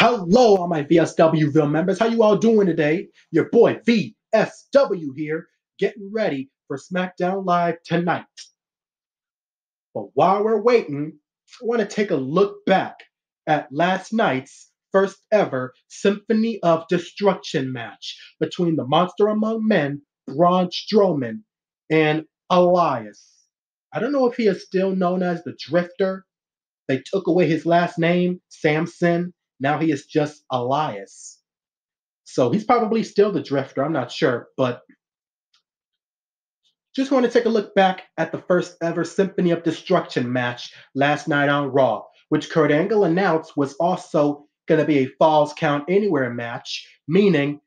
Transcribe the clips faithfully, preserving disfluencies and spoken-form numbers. Hello, all my VSWville members. How you all doing today? Your boy V S W here, getting ready for SmackDown Live tonight. But while we're waiting, I want to take a look back at last night's first ever Symphony of Destruction match between the Monster Among Men, Braun Strowman, and Elias. I don't know if he is still known as the Drifter. They took away his last name, Samson. Now he is just Elias. So he's probably still the Drifter. I'm not sure. But just want to take a look back at the first ever Symphony of Destruction match last night on Raw, which Kurt Angle announced was also going to be a Falls Count Anywhere match, meaning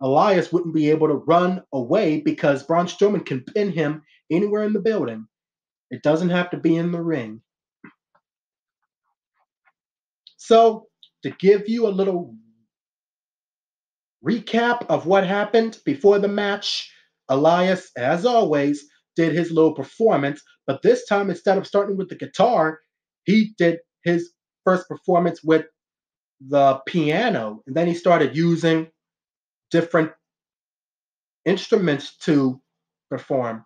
Elias wouldn't be able to run away because Braun Strowman can pin him anywhere in the building. It doesn't have to be in the ring. So, to give you a little recap of what happened before the match, Elias, as always, did his little performance, but this time, instead of starting with the guitar, he did his first performance with the piano, and then he started using different instruments to perform.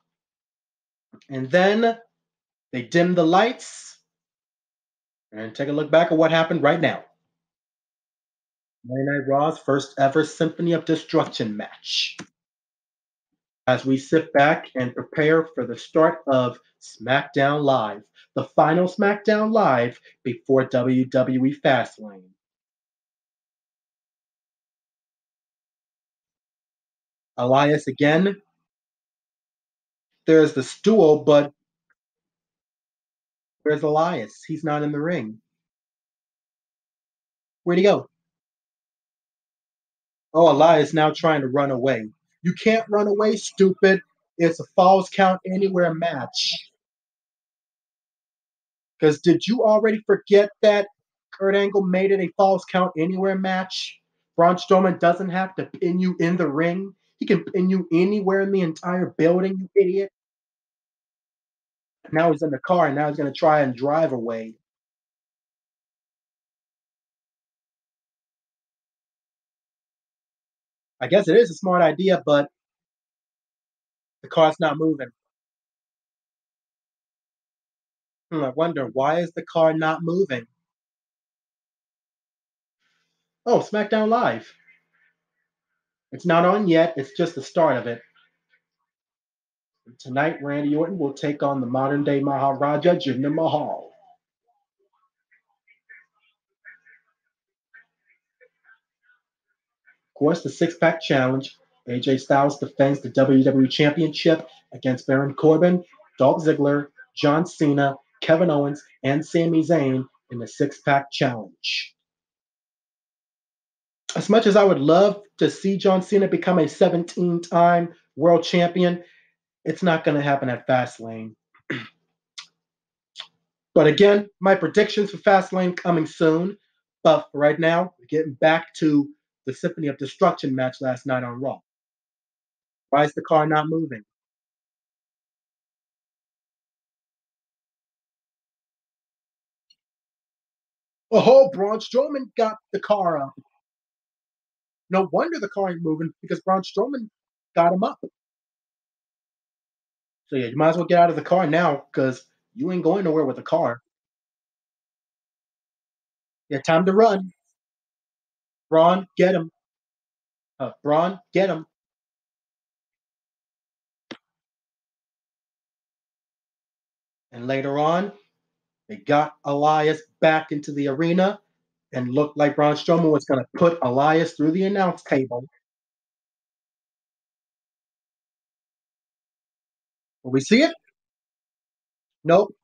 And then they dimmed the lights, and take a look back at what happened right now. Monday Night Raw's first ever Symphony of Destruction match. As we sit back and prepare for the start of SmackDown Live, the final SmackDown Live before W W E Fastlane. Elias again. There's the stool, but where's Elias? He's not in the ring. Where'd he go? Oh, Elias now trying to run away. You can't run away, stupid. It's a Falls Count Anywhere match. Because did you already forget that Kurt Angle made it a Falls Count Anywhere match? Braun Strowman doesn't have to pin you in the ring. He can pin you anywhere in the entire building, you idiot. Now he's in the car, and now he's going to try and drive away. I guess it is a smart idea, but the car's not moving. Hmm, I wonder, why is the car not moving? Oh, SmackDown Live. It's not on yet. It's just the start of it. Tonight, Randy Orton will take on the modern-day Maharaja, Jinder Mahal. Of course, the Six Pack Challenge. A J Styles defends the W W E Championship against Baron Corbin, Dolph Ziggler, John Cena, Kevin Owens, and Sami Zayn in the Six Pack Challenge. As much as I would love to see John Cena become a seventeen-time world champion, it's not going to happen at Fastlane. But again, my predictions for Fastlane coming soon. But for right now, we're getting back to the Symphony of Destruction match last night on Raw. Why is the car not moving? Oh, Braun Strowman got the car up. No wonder the car ain't moving, because Braun Strowman got him up. So yeah, you might as well get out of the car now, because you ain't going nowhere with the car. Yeah, time to run. Braun, get him. Uh, Braun, get him. And later on, they got Elias back into the arena. And looked like Braun Strowman was going to put Elias through the announce table. Will we see it? Nope.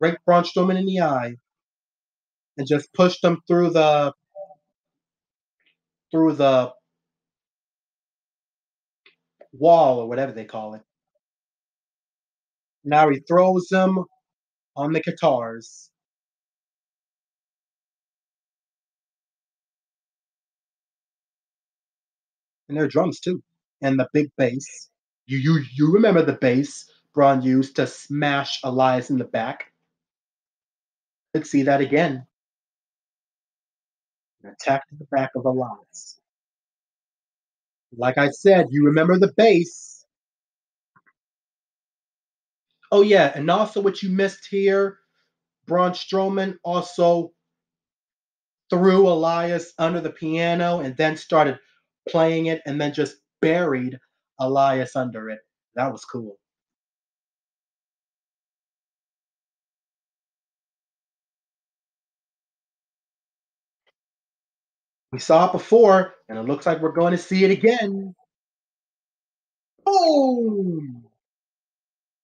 Raked Braun Strowman in the eye, and just pushed him through the through the wall or whatever they call it. Now he throws him on the guitars. And their drums, too. And the big bass. You you you remember the bass Braun used to smash Elias in the back. Let's see that again. and attacked the back of Elias. Like I said, you remember the base. Oh, yeah, and also what you missed here, Braun Strowman also threw Elias under the piano and then started playing it and then just buried Elias under it. That was cool. We saw it before, and it looks like we're going to see it again. Boom!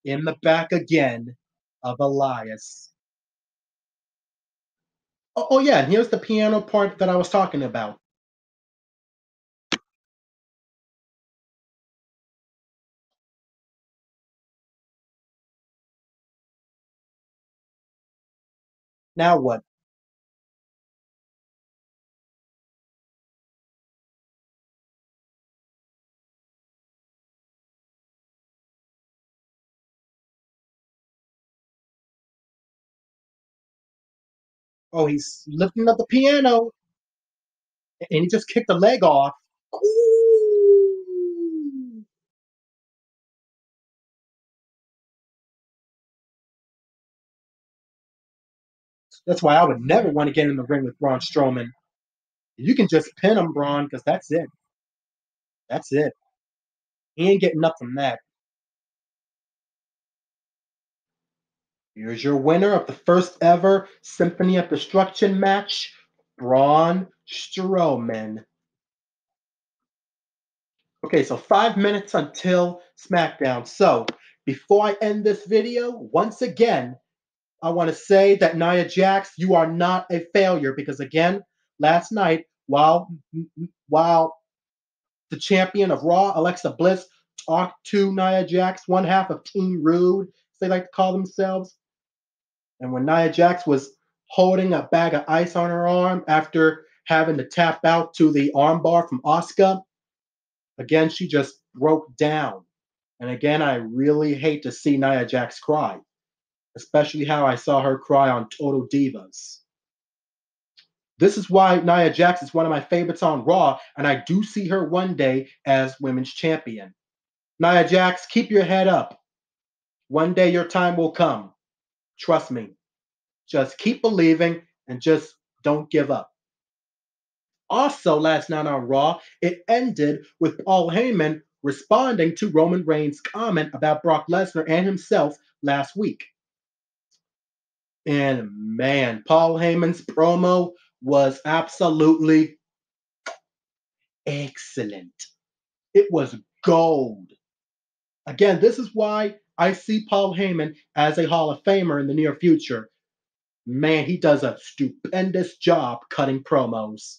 In the back again of Elias. Oh, oh yeah, and here's the piano part that I was talking about. Now what? Oh, he's lifting up the piano, and he just kicked the leg off. Ooh. That's why I would never want to get in the ring with Braun Strowman. You can just pin him, Braun, because that's it. That's it. He ain't getting up from that. Here's your winner of the first ever Symphony of Destruction match, Braun Strowman. Okay, so five minutes until SmackDown. So before I end this video, once again, I want to say that Nia Jax, you are not a failure because, again, last night, while, while the champion of Raw, Alexa Bliss, talked to Nia Jax, one half of Team Rude, as they like to call themselves, and when Nia Jax was holding a bag of ice on her arm after having to tap out to the armbar from Asuka, again, she just broke down. And again, I really hate to see Nia Jax cry, especially how I saw her cry on Total Divas. This is why Nia Jax is one of my favorites on Raw, and I do see her one day as women's champion. Nia Jax, keep your head up. One day your time will come. Trust me. Just keep believing and just don't give up. Also, last night on Raw, it ended with Paul Heyman responding to Roman Reigns' comment about Brock Lesnar and himself last week. And man, Paul Heyman's promo was absolutely excellent. It was gold. Again, this is why I see Paul Heyman as a Hall of Famer in the near future. Man, he does a stupendous job cutting promos.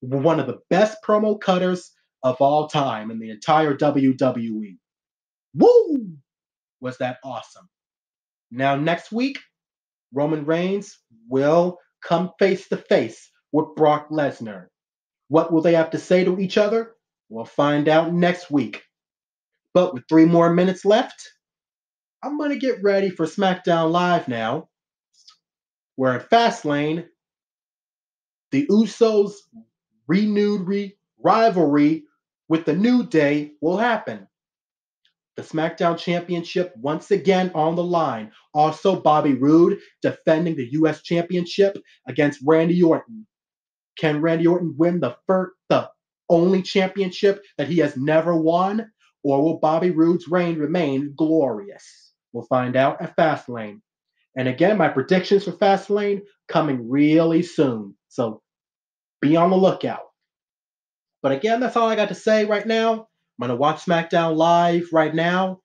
One of the best promo cutters of all time in the entire W W E. Woo! Was that awesome. Now next week, Roman Reigns will come face to face with Brock Lesnar. What will they have to say to each other? We'll find out next week. But with three more minutes left, I'm going to get ready for SmackDown Live now. We're at Fastlane. The Usos' renewed re rivalry with the New Day will happen. The SmackDown Championship once again on the line. Also, Bobby Roode defending the U S Championship against Randy Orton. Can Randy Orton win the first, the only championship that he has never won? Or will Bobby Roode's reign remain glorious? We'll find out at Fastlane. And again, my predictions for Fastlane coming really soon. So be on the lookout. But again, that's all I got to say right now. I'm going to watch SmackDown Live right now.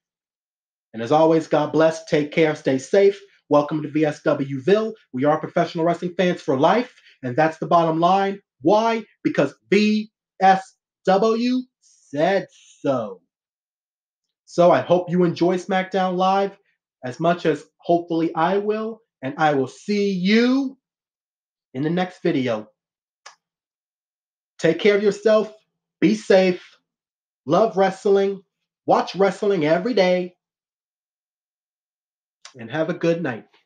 And as always, God bless, take care, stay safe. Welcome to VSWville. We are professional wrestling fans for life. And that's the bottom line. Why? Because V S W said so. So I hope you enjoy SmackDown Live as much as hopefully I will, and I will see you in the next video. Take care of yourself. Be safe. Love wrestling. Watch wrestling every day. And have a good night.